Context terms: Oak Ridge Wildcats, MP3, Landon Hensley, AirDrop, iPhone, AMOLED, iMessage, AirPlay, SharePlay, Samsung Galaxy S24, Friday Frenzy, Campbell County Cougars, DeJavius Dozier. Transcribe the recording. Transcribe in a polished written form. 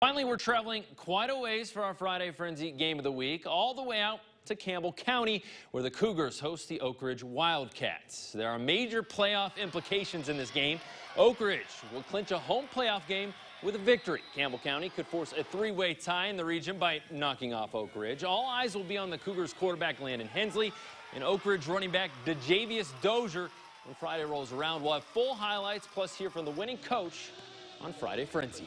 Finally, we're traveling quite a ways for our Friday Frenzy Game of the Week, all the way out to Campbell County, where the Cougars host the Oak Ridge Wildcats. There are major playoff implications in this game. Oak Ridge will clinch a home playoff game with a victory. Campbell County could force a three-way tie in the region by knocking off Oak Ridge. All eyes will be on the Cougars quarterback Landon Hensley and Oak Ridge running back DeJavius Dozier when Friday rolls around. We'll have full highlights, plus hear from the winning coach on Friday Frenzy.